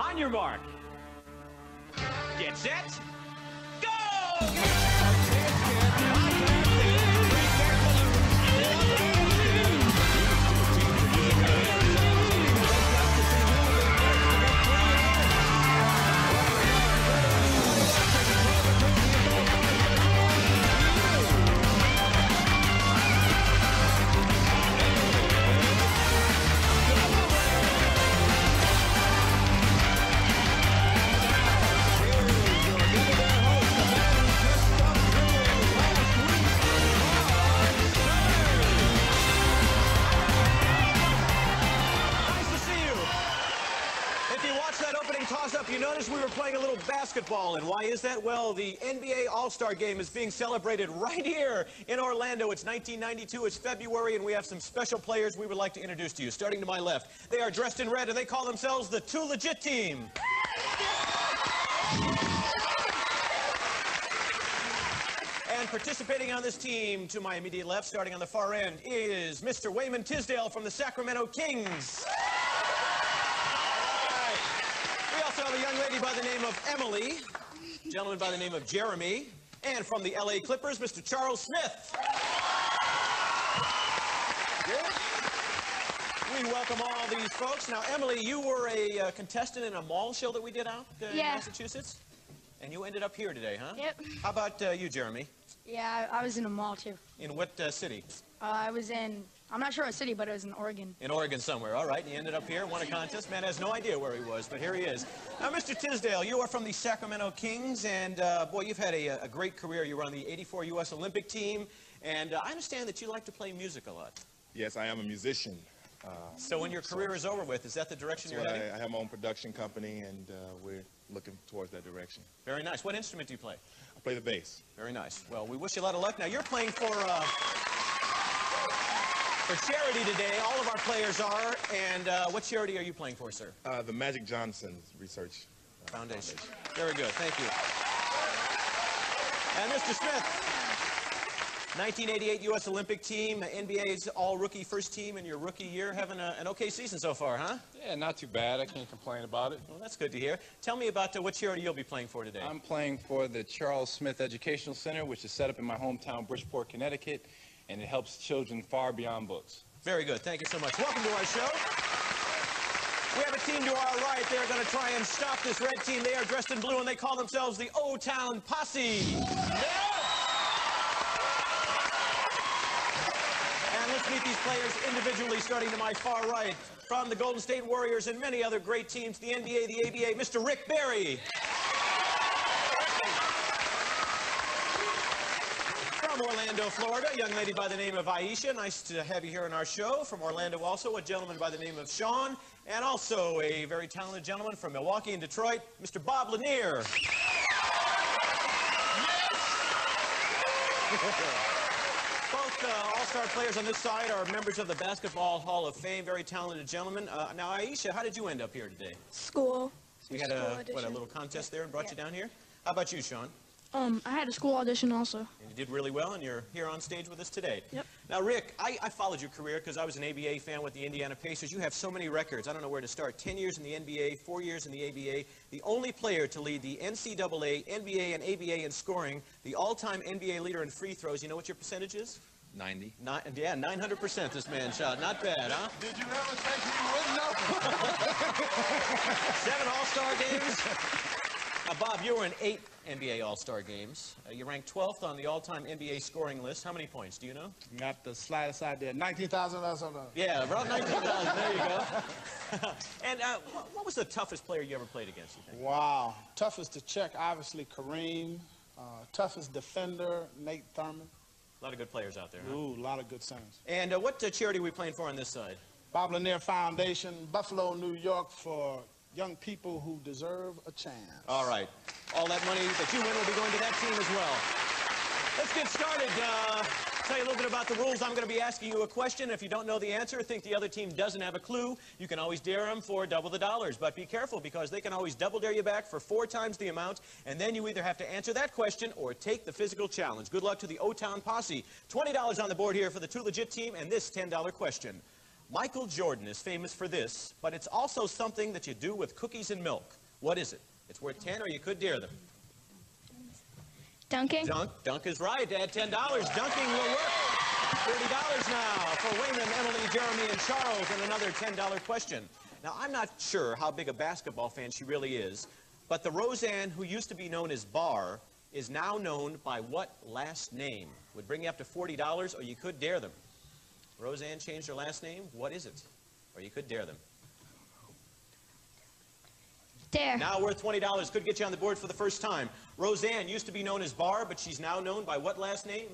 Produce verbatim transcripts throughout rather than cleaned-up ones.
On your mark. Get set. Go! Basketball. And why is that? Well, the N B A All-Star Game is being celebrated right here in Orlando. It's nineteen ninety-two, it's February, and we have some special players we would like to introduce to you. Starting to my left, they are dressed in red, and they call themselves the Too Legit Team. And participating on this team, to my immediate left, starting on the far end, is Mister Wayman Tisdale from the Sacramento Kings. A young lady by the name of Emily, gentleman by the name of Jeremy, and from the L A Clippers, Mister Charles Smith. Good. We welcome all these folks. Now, Emily, you were a uh, contestant in a mall show that we did out uh, yeah. in Massachusetts, and you ended up here today, huh? Yep. How about uh, you, Jeremy? Yeah, I, I was in a mall, too. In what uh, city? Uh, I was in... I'm not sure what city, but it was in Oregon. In Oregon somewhere. All right, he ended up here, won a contest. Man has no idea where he was, but here he is. Now, Mister Tisdale, you are from the Sacramento Kings, and, uh, boy, you've had a, a great career. You were on the eighty-four U S Olympic team, and uh, I understand that you like to play music a lot. Yes, I am a musician. Um, so when your career is over with, is that the direction you're heading? I, I have my own production company, and uh, we're looking towards that direction. Very nice. What instrument do you play? I play the bass. Very nice. Well, we wish you a lot of luck. Now, you're playing for... Uh, For charity today, all of our players are, and uh, what charity are you playing for, sir? Uh, the Magic Johnson Research uh, Foundation. Foundation. Very good, thank you. And Mister Smith, nineteen eighty-eight U S Olympic team, N B A's all-rookie first team in your rookie year, having a, an okay season so far, huh? Yeah, not too bad. I can't complain about it. Well, that's good to hear. Tell me about uh, what charity you'll be playing for today. I'm playing for the Charles Smith Educational Center, which is set up in my hometown, Bridgeport, Connecticut. And it helps children far beyond books. Very good. Thank you so much. Welcome to our show. We have a team to our right. They're going to try and stop this red team. They are dressed in blue, and they call themselves the O Town Posse. And let's meet these players individually, starting to my far right. From the Golden State Warriors and many other great teams, the N B A, the A B A, Mister Rick Barry. Orlando, Florida, a young lady by the name of Aisha. Nice to have you here on our show. From Orlando also, a gentleman by the name of Sean, and also a very talented gentleman from Milwaukee and Detroit, Mister Bob Lanier. Both uh, all-star players on this side are members of the Basketball Hall of Fame, very talented gentlemen. Uh, now, Aisha, how did you end up here today? School. So you had a, what, a little contest there and brought yeah. you down here? How about you, Sean? Um, I had a school audition also. And you did really well, and you're here on stage with us today. Yep. Now, Rick, I, I followed your career because I was an A B A fan with the Indiana Pacers. You have so many records. I don't know where to start. Ten years in the N B A, four years in the A B A. The only player to lead the N C double A, N B A, and A B A in scoring. The all-time N B A leader in free throws. You know what your percentage is? ninety. Not, yeah, nine hundred percent this man shot. Not bad, huh? Did you ever think you would know? Seven all-star games. Uh, Bob, you were in eight N B A All-Star games. Uh, you ranked twelfth on the all-time N B A scoring list. How many points? Do you know? Not the slightest idea. nineteen thousand or something. Yeah, around nineteen thousand. There you go. And uh, wh what was the toughest player you ever played against, you think? Wow. Toughest to check, obviously, Kareem. Uh, toughest defender, Nate Thurman. A lot of good players out there, huh? Ooh, a lot of good singers. And uh, what uh, charity are we playing for on this side? Bob Lanier Foundation, Buffalo, New York, for... young people who deserve a chance. All right. All that money that you win will be going to that team as well. Let's get started. Uh, tell you a little bit about the rules. I'm going to be asking you a question. If you don't know the answer, think the other team doesn't have a clue, you can always dare them for double the dollars. But be careful, because they can always double dare you back for four times the amount, and then you either have to answer that question or take the physical challenge. Good luck to the O Town Posse. twenty dollars on the board here for the Too Legit team and this ten dollar question. Michael Jordan is famous for this, but it's also something that you do with cookies and milk. What is it? It's worth ten, or you could dare them. Dunking. Dunk. Dunk is right. Add ten dollars. Dunking will work. thirty dollars now for Wayman, Emily, Jeremy, and Charles, and another ten dollar question. Now, I'm not sure how big a basketball fan she really is, but the Roseanne who used to be known as Barr is now known by what last name? Would bring you up to forty dollars, or you could dare them. Roseanne changed her last name. What is it? Or you could dare them. Dare. Now worth twenty dollars. Could get you on the board for the first time. Roseanne used to be known as Barr, but she's now known by what last name?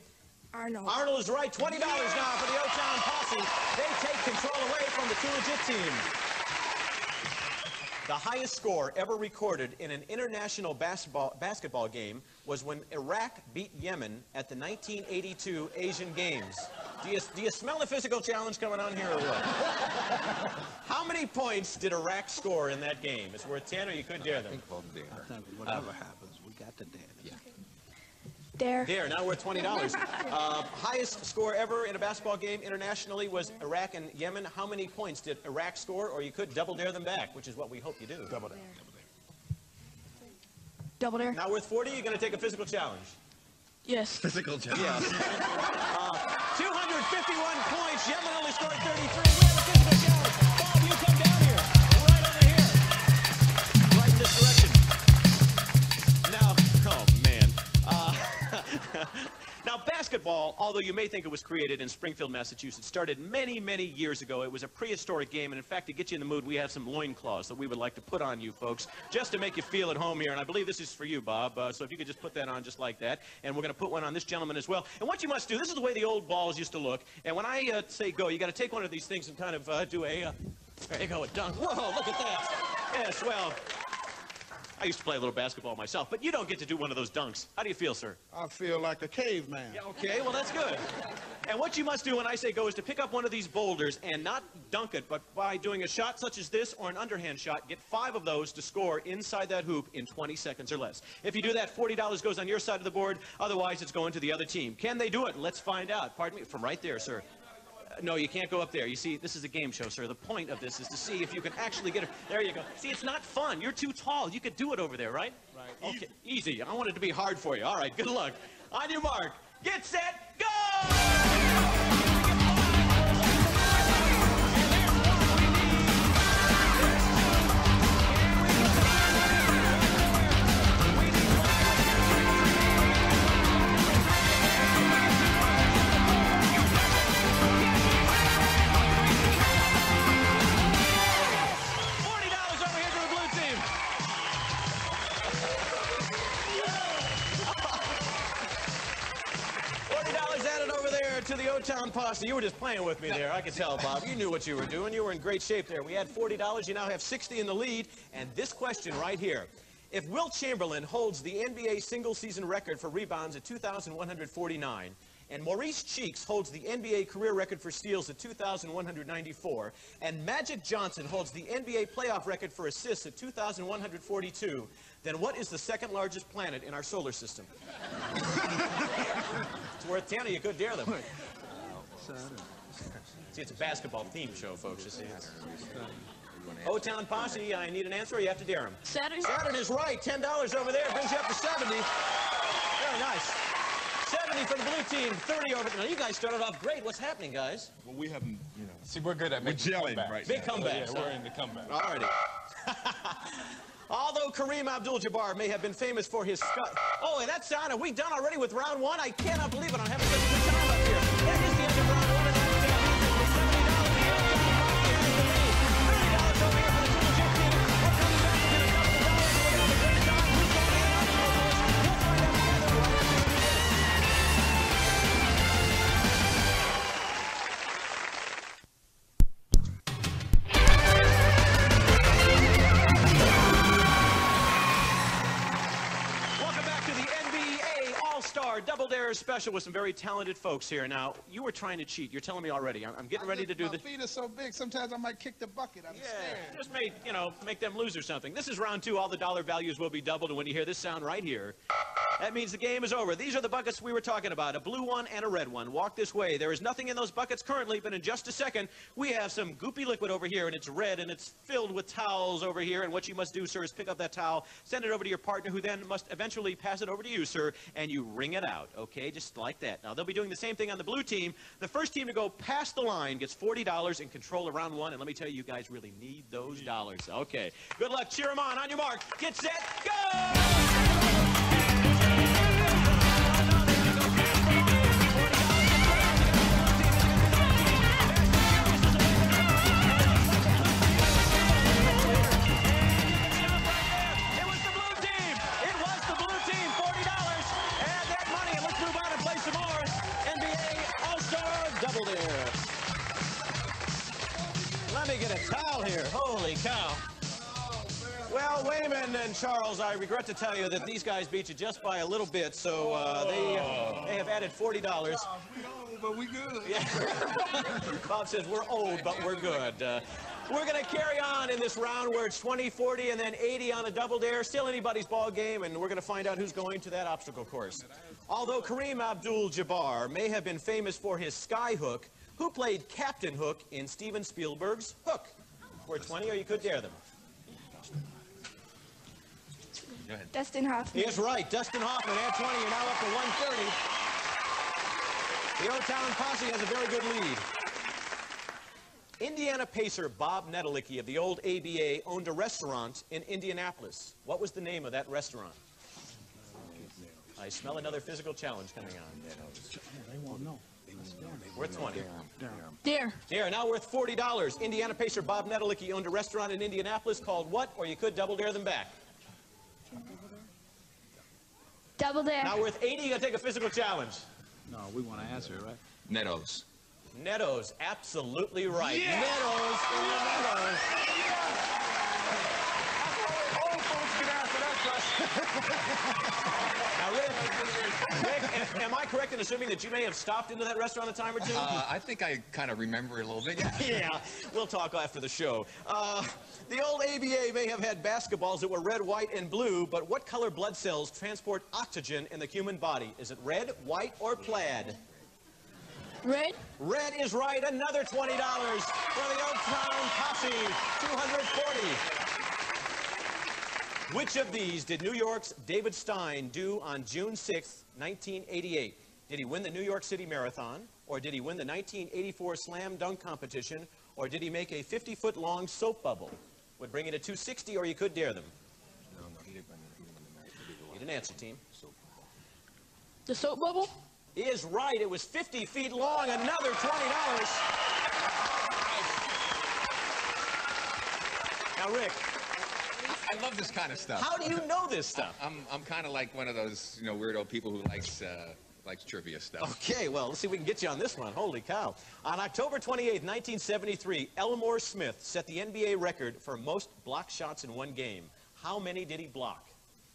Arnold. Arnold is right. twenty dollars now for the O Town Posse. They take control away from the Too Legit team. The highest score ever recorded in an international basketball, basketball game was when Iraq beat Yemen at the nineteen eighty-two Asian Games. Do you, do you smell the physical challenge coming on here or what? How many points did Iraq score in that game? It's worth ten, or you could dare them. I think we'll dare. I think whatever uh, happens, we got to dare. Yeah. Dare. Dare, now worth twenty dollars. uh, highest score ever in a basketball game internationally was Iraq and Yemen. How many points did Iraq score? Or you could double dare them back, which is what we hope you do. Double dare. Double dare. Double dare. Now worth forty dollars, you're going to take a physical challenge. Yes. Physical challenge. Yeah. uh, two hundred fifty-one points. Yemen only scored thirty-three. We have a physical challenge. Bob, you come down here. Right over here. Right in this direction. Now, oh, man. Uh, Now, basketball, although you may think it was created in Springfield, Massachusetts, started many, many years ago. It was a prehistoric game, and in fact, to get you in the mood, we have some loincloths that we would like to put on you folks, just to make you feel at home here, and I believe this is for you, Bob, uh, so if you could just put that on just like that, and we're going to put one on this gentleman as well. And what you must do, this is the way the old balls used to look, and when I uh, say go, you got to take one of these things and kind of uh, do a, uh, there you go, a dunk. Whoa, look at that. Yes, well... I used to play a little basketball myself, but you don't get to do one of those dunks. How do you feel, sir? I feel like a caveman. Yeah, okay, well, that's good. And what you must do when I say go is to pick up one of these boulders and not dunk it, but by doing a shot such as this or an underhand shot, get five of those to score inside that hoop in twenty seconds or less. If you do that, forty dollars goes on your side of the board. Otherwise, it's going to the other team. Can they do it? Let's find out. Pardon me? From right there, sir. No, you can't go up there. You see, this is a game show, sir. The point of this is to see if you can actually get it. There you go. See, it's not fun. You're too tall. You could do it over there, right? Right. Okay, easy. easy. I want it to be hard for you. All right, good luck. On your mark. Get set. Go! Posse, you were just playing with me there. I could tell, Bob. You knew what you were doing. You were in great shape there. We had forty dollars. You now have sixty in the lead. And this question right here. If Will Chamberlain holds the N B A single-season record for rebounds at two thousand one hundred forty-nine, and Maurice Cheeks holds the N B A career record for steals at two thousand one hundred ninety-four, and Magic Johnson holds the N B A playoff record for assists at two thousand one hundred forty-two, then what is the second-largest planet in our solar system? It's worth ten, or you could dare them. See, it's a basketball theme show, folks. You see. O Town Posse, I need an answer, or you have to dare him. Saturn. Saturn is right. ten dollars over there brings you up to seventy. Very nice. seventy for the blue team, thirty over. Now, you guys started off great. What's happening, guys? Well, we haven't, you know. See, we're good at making comebacks right now. Big comebacks. Yeah, we're in the comeback. All righty. Although Kareem Abdul-Jabbar may have been famous for his scut. Oh, and that's on. Are we done already with round one? I cannot believe it. I'm having such a good time up here. That is the end of round one. Special with some very talented folks here. Now, you were trying to cheat. You're telling me already. I'm, I'm getting I ready just, to do my this. My feet are so big, sometimes I might kick the bucket. I'm yeah, scared. Just make, you know, make them lose or something. This is round two. All the dollar values will be doubled. And when you hear this sound right here, That means the game is over. These are the buckets we were talking about, a blue one and a red one. Walk this way. There is nothing in those buckets currently, but in just a second, we have some goopy liquid over here, and it's red, and it's filled with towels over here. And what you must do, sir, is pick up that towel, send it over to your partner, who then must eventually pass it over to you, sir, and you wring it out, okay? Just like that. Now, they'll be doing the same thing on the blue team. The first team to go past the line gets forty dollars in control of round one, and let me tell you, you guys really need those dollars. Okay. Good luck. Cheer them on. On your mark. Get set. Go! And Charles, I regret to tell you that these guys beat you just by a little bit, so uh, they, uh, they have added forty dollars. We old, but we good. Yeah. Bob says, we're old, but we're good. Uh, we're going to carry on in this round where it's twenty, forty, and then eighty on a double dare. Still anybody's ball game, and we're going to find out who's going to that obstacle course. Although Kareem Abdul-Jabbar may have been famous for his skyhook, who played Captain Hook in Steven Spielberg's Hook? For twenty, or you could dare them. Dustin Hoffman. He is right. Dustin Hoffman. At twenty, you're now up to one thirty. The O Town Posse has a very good lead. Indiana Pacer Bob Netolicky of the old A B A owned a restaurant in Indianapolis. What was the name of that restaurant? I smell another physical challenge coming on. They won't know. Worth twenty. Dare. Dare. Now worth forty dollars. Indiana Pacer Bob Netolicky owned a restaurant in Indianapolis called what? Or you could double dare them back. Double dare. Now worth eighty, you gotta take a physical challenge. No, we want to answer, right? Netto's. Netto's, absolutely right. Yeah! Netto's. Netto's. Yeah! Old folks can answer that question. Now, Rick, Rick, am I correct in assuming that you may have stopped into that restaurant a time or two? Uh, I think I kind of remember it a little bit. Yeah, we'll talk after the show. Uh, The old A B A may have had basketballs that were red, white, and blue, but what color blood cells transport oxygen in the human body? Is it red, white, or plaid? Red. Red is right. Another twenty dollars for the Old Town Posse, two hundred forty. Which of these did New York's David Stein do on June sixth, nineteen eighty-eight? Did he win the New York City Marathon, or did he win the nineteen eighty-four slam dunk competition, or did he make a fifty-foot-long soap bubble? Would bring it to two sixty, or you could dare them. No, no, he didn't. He didn't answer, team. The soap bubble? He is right. It was fifty feet long. Another twenty dollars. Now, Rick. I love this kind of stuff. How do you know this stuff? I, I'm, I'm kind of like one of those, you know, weirdo people who likes... Uh, likes trivia stuff. Okay, well, let's see if we can get you on this one. Holy cow. On October twenty-eighth, nineteen seventy-three, Elmore Smith set the N B A record for most block shots in one game. How many did he block?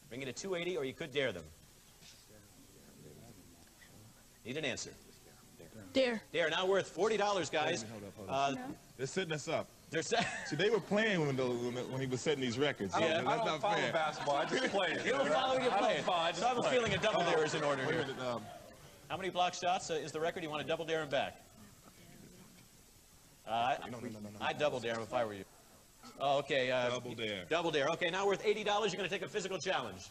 Bring it to two eighty, or you could dare them. Need an answer. Dare. Dare, now worth forty dollars, guys. Uh, They're setting us up. They're set. So they were playing when, the, when he was setting these records. Yeah, I don't, I don't follow fair. basketball. I just play it. You don't follow your play. I, follow, I so I have a feeling a double oh, dare is in order here. Did, um, How many block shots uh, is the record? You want to double dare him back? Uh, no, no, no, no, no, I'd double dare him if I were you. Oh, okay. Uh, double dare. Double dare. Okay, now worth eighty dollars. You're going to take a physical challenge.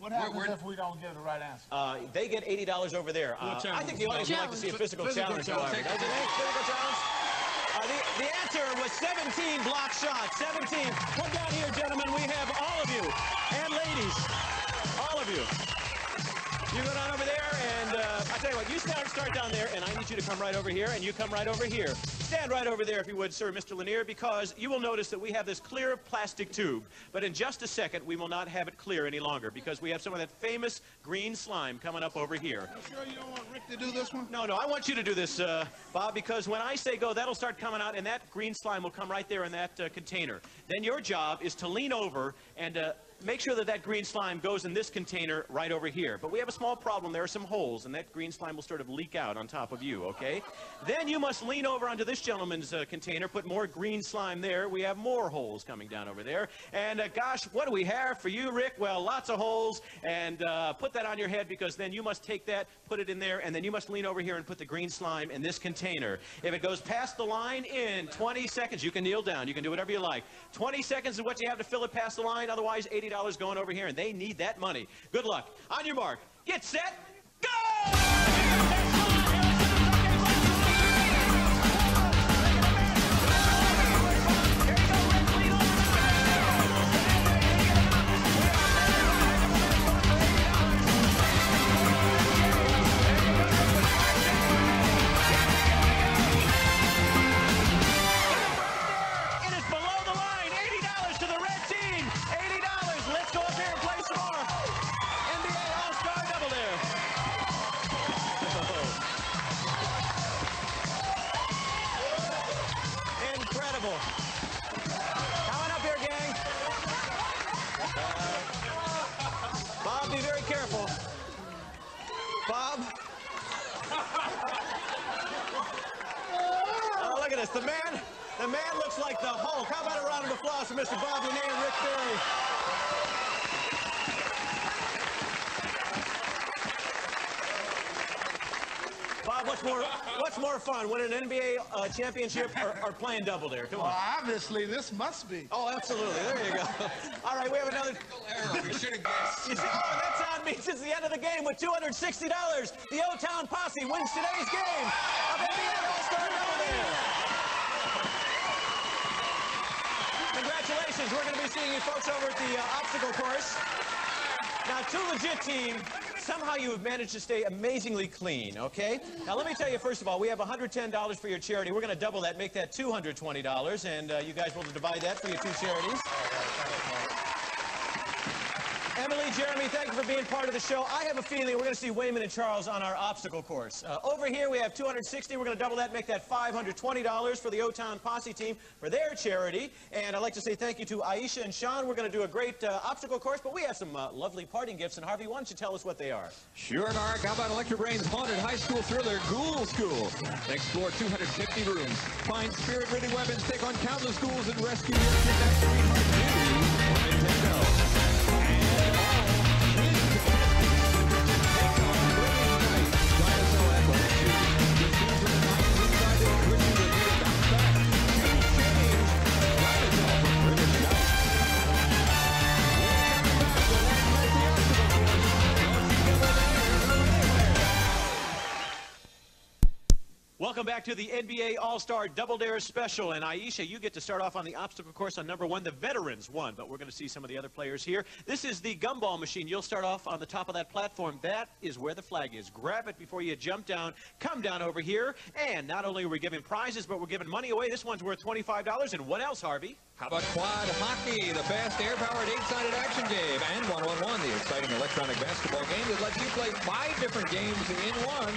What happens we're, we're, if we don't give the right answer? Uh, they get eighty dollars over there. Uh, I think the audience would like to see a physical, physical challenge, however. Physical challenge? Uh, the, the answer was seventeen block shots. seventeen. Come down here, gentlemen. We have all of you, and ladies, all of you. You go down over there, and uh, I tell you what, you start, start down there, and I need you to come right over here, and you come right over here. Stand right over there, if you would, sir, Mister Lanier, because you will notice that we have this clear plastic tube. But in just a second, we will not have it clear any longer, because we have some of that famous green slime coming up over here. You sure you don't want Rick to do this one? No, no, I want you to do this, uh, Bob, because when I say go, that'll start coming out, and that green slime will come right there in that uh, container. Then your job is to lean over and... Uh, make sure that that green slime goes in this container right over here. But we have a small problem. There are some holes, and that green slime will sort of leak out on top of you, okay? Then you must lean over onto this gentleman's uh, container, put more green slime there. We have more holes coming down over there. And uh, gosh, what do we have for you, Rick? Well, lots of holes, and uh, put that on your head, because then you must take that, put it in there, and then you must lean over here and put the green slime in this container. If it goes past the line in twenty seconds, you can kneel down, you can do whatever you like. twenty seconds is what you have to fill it past the line, otherwise eighty dollars going over here, and they need that money. Good luck. On your mark, get set, go! The man, the man looks like the Hulk. How about a round of applause for Mister Bob Lanier and Rick Barry? Bob, what's more, what's more fun, winning an N B A uh, championship or, or playing Double Dare? Come on. Well, obviously, this must be. Oh, absolutely. There you go. All right, we have another. Error. We should have guessed. You see, oh, that's on me since the end of the game with two hundred sixty dollars. The O Town Posse wins today's game of N B A All-Star Double Dare. Congratulations, we're going to be seeing you folks over at the uh, obstacle course. Now, Too Legit team, somehow you have managed to stay amazingly clean, okay? Now, let me tell you, first of all, we have one hundred ten dollars for your charity. We're going to double that, make that two hundred twenty dollars, and uh, you guys will divide that for your two charities. Emily, Jeremy, thank you for being part of the show. I have a feeling we're going to see Wayman and Charles on our obstacle course. Uh, over here, we have two hundred sixty dollars. We're going to double that, make that five hundred twenty dollars for the O Town Posse team for their charity. And I'd like to say thank you to Aisha and Sean. We're going to do a great uh, obstacle course, but we have some uh, lovely parting gifts. And Harvey, why don't you tell us what they are? Sure, Mark. How about Electro Brain's haunted high school thriller, Ghoul School? Explore two hundred fifty rooms. Find spirit-ridden weapons, take on countless ghouls, and rescue your kidnapped sweetheart, Judy. Welcome back to the N B A All-Star Double Dare Special. And Aisha, you get to start off on the obstacle course on number one, the veterans one. But we're going to see some of the other players here. This is the gumball machine. You'll start off on the top of that platform. That is where the flag is. Grab it before you jump down. Come down over here. And not only are we giving prizes, but we're giving money away. This one's worth twenty-five dollars. And what else, Harvey? How about Quad Hockey, the fast air-powered eight-sided action game, and one one one, the exciting electronic basketball game that lets you play five different games in one,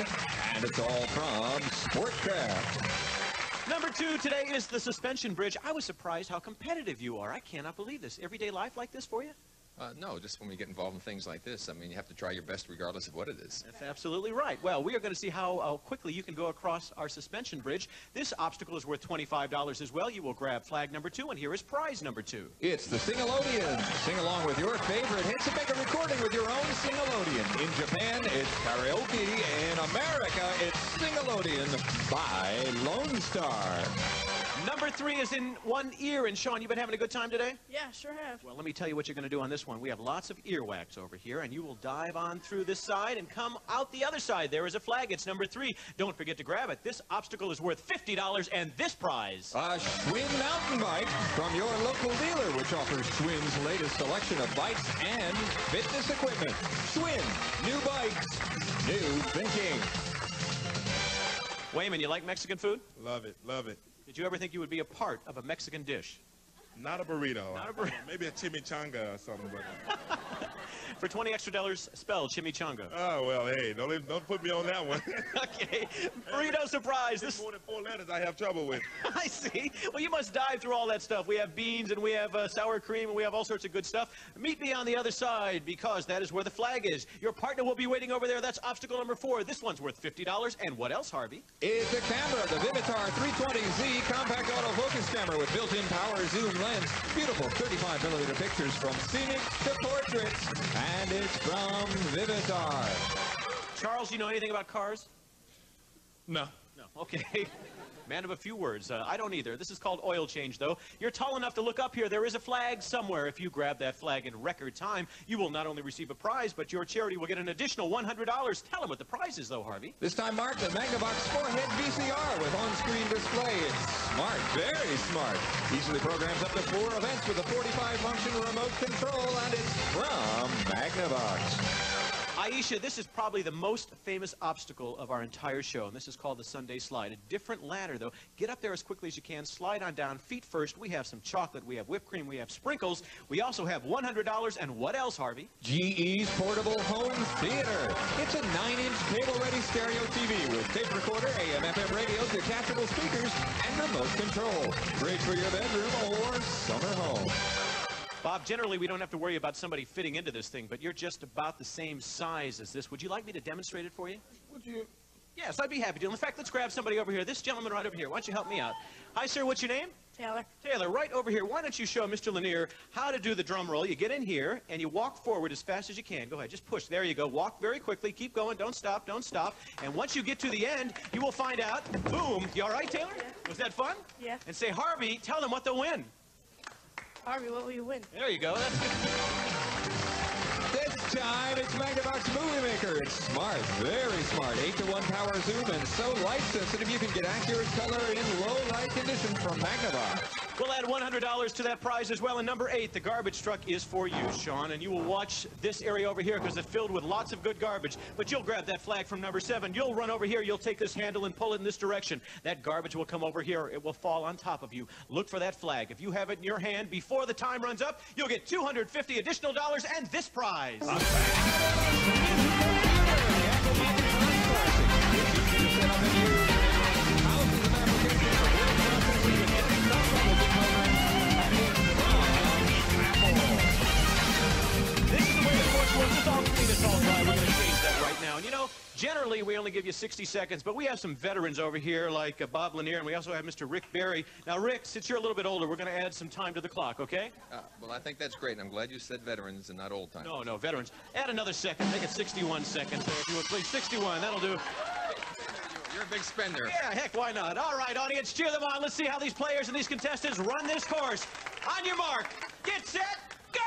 and it's all from Sportcraft. Number two today is the suspension bridge. I was surprised how competitive you are. I cannot believe this. Everyday life like this for you? Uh, no, just when we get involved in things like this, I mean, you have to try your best regardless of what it is. That's absolutely right. Well, we are going to see how uh, quickly you can go across our suspension bridge. This obstacle is worth twenty-five dollars as well. You will grab flag number two, and here is prize number two. It's the Singalodeon. Sing along with your favorite hits and make a recording with your own Singalodeon. In Japan, it's karaoke. In America, it's Singalodeon by Lone Star. Number three is in one ear, and Sean, you've been having a good time today? Yeah, sure have. Well, let me tell you what you're going to do on this one. We have lots of earwax over here, and you will dive on through this side and come out the other side. There is a flag. It's number three. Don't forget to grab it. This obstacle is worth fifty dollars, and this prize. A Schwinn mountain bike from your local dealer, which offers Schwinn's latest selection of bikes and fitness equipment. Schwinn, new bikes, new thinking. Wayman, you like Mexican food? Love it, love it. Did you ever think you would be a part of a Mexican dish? Not a burrito. Not a burrito. Maybe a chimichanga or something. But For twenty extra dollars, spell chimichanga. Oh, well, hey, don't even, don't put me on that one. Okay. Burrito surprise. This more than four letters I have trouble with. I see. Well, you must dive through all that stuff. We have beans, and we have uh, sour cream, and we have all sorts of good stuff. Meet me on the other side, because that is where the flag is. Your partner will be waiting over there. That's obstacle number four. This one's worth fifty dollars. And what else, Harvey? It's a camera, the Vivitar three twenty Z compact autofocus camera with built-in power zoom lens. Beautiful thirty-five millimeter pictures from scenic to portraits. And it's from Vivitar. Charles, you know anything about cars? No. No. Okay. Man of a few words. Uh, I don't either. This is called oil change, though. You're tall enough to look up here. There is a flag somewhere. If you grab that flag in record time, you will not only receive a prize, but your charity will get an additional one hundred dollars. Tell them what the prize is, though, Harvey. This time, Mark, the Magnavox four-head V C R with on-screen display. It's smart, very smart. Easily programs up to four events with a forty-five function remote control, and it's from Magnavox. Aisha, this is probably the most famous obstacle of our entire show, and this is called the Sunday Slide. A different ladder, though. Get up there as quickly as you can. Slide on down, feet first. We have some chocolate. We have whipped cream. We have sprinkles. We also have one hundred dollars. And what else, Harvey? G E's Portable Home Theater. It's a nine inch cable-ready stereo T V with tape recorder, A M F M radio, detachable speakers, and remote control. Great for your bedroom or summer home. Bob, generally we don't have to worry about somebody fitting into this thing, but you're just about the same size as this. Would you like me to demonstrate it for you? Would you? Yes, I'd be happy to. In fact, let's grab somebody over here. This gentleman right over here. Why don't you help me out? Hi, sir. What's your name? Taylor. Taylor, right over here. Why don't you show Mister Lanier how to do the drum roll? You get in here, and you walk forward as fast as you can. Go ahead. Just push. There you go. Walk very quickly. Keep going. Don't stop. Don't stop. And once you get to the end, you will find out. Boom. You all right, Taylor? Yeah. Was that fun? Yeah. And say, Harvey, tell them what they'll win. Harvey, what will you win? There you go. That's good. This time, it's Magnavox Movie Maker. It's smart, very smart. eight to one power zoom and so light sensitive you can get accurate color in low light conditions from Magnavox. We'll add one hundred dollars to that prize as well. And number eight, the garbage truck is for you, Sean. And you will watch this area over here because it's filled with lots of good garbage. But you'll grab that flag from number seven. You'll run over here. You'll take this handle and pull it in this direction. That garbage will come over here. It will fall on top of you. Look for that flag. If you have it in your hand before the time runs up, you'll get two hundred fifty dollars additional dollars and this prize. It's all clean, it's all dry. We're going to change that right now. And you know, generally we only give you sixty seconds, but we have some veterans over here like uh, Bob Lanier, and we also have Mister Rick Barry. Now, Rick, since you're a little bit older, we're going to add some time to the clock, okay? Uh, well, I think that's great, and I'm glad you said veterans and not old time. No, no, veterans. Add another second. Make it sixty-one seconds there, if you would, please. sixty-one, that'll do. You're a big spender. Yeah, heck, why not? All right, audience, cheer them on. Let's see how these players and these contestants run this course. On your mark, get set, go!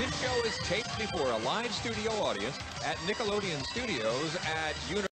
This show is taped before a live studio audience at Nickelodeon Studios at University.